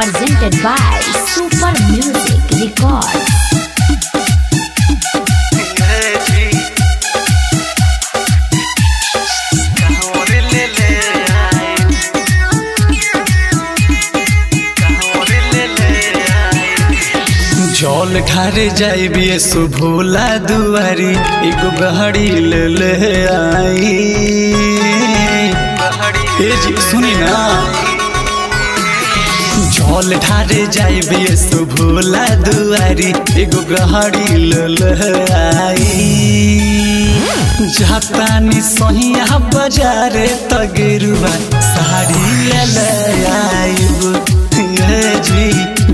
presented by Super Music Records. जौल ठारे जाइबी सुभोला दुआरी एगो बहड़ी ले आई। ए जी सुनी ना, जौल ठारे जाइबी सुभोला दुआरी एगो बहड़ी ले आई। जातानी सहिया बजारे तगेरुआ साड़ी ले आईब।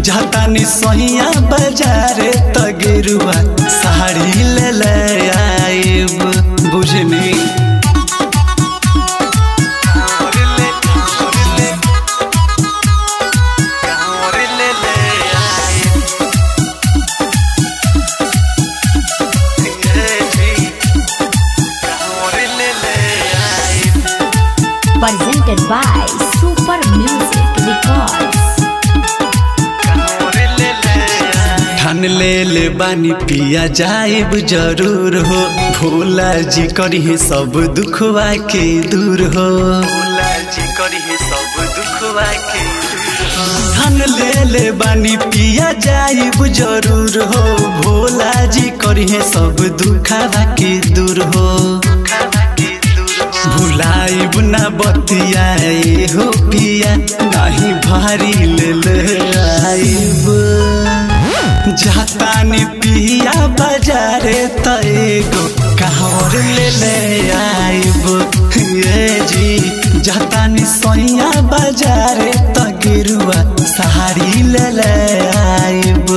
जातानी सहिया बजारे तगेरुआ साड़ी ले आईब। बुझनी presented by Super Music Records. ठान ले बानी पिया जाइब जरूर हो, भोला जी करिहे सब दुखवा के दूर हो। ठान ले बानी पिया जाइब जरूर हो, भोला जी करिहे सब दुखवा के दूर हो। भुलाइब ना बतियाए हो पिया, नाही भारी ले आईब। जातानी पिया बजारे तगो कहर ले आईब। ये जी जातानी सैया बजारे तगेरुआ साड़ी ले आईब।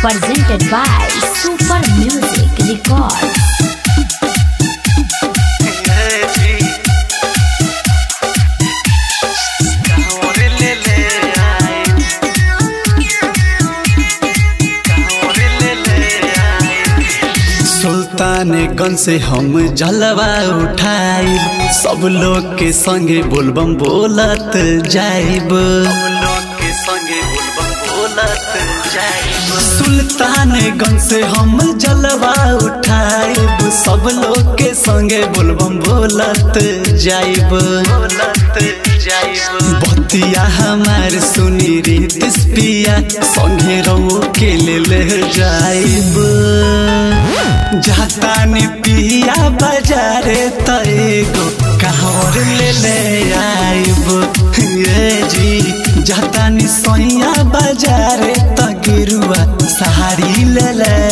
Presented by Super Music Records. Sultanganj से हम जलवा उठाई, सब लोग के संगे बोलबम बोलत जाइब। सुल्तानगंज से हम जलवा उठाइब, सब लोग के संगे बोलबम बोलत जाइब। बतिया हमार सुनी रीत पिया संगे रहो के ले जाइब। जातानी पिया बजारे तगो कहर ले आईब। ये जी जातानी सैया बजारे तगेरुआ साड़ी ले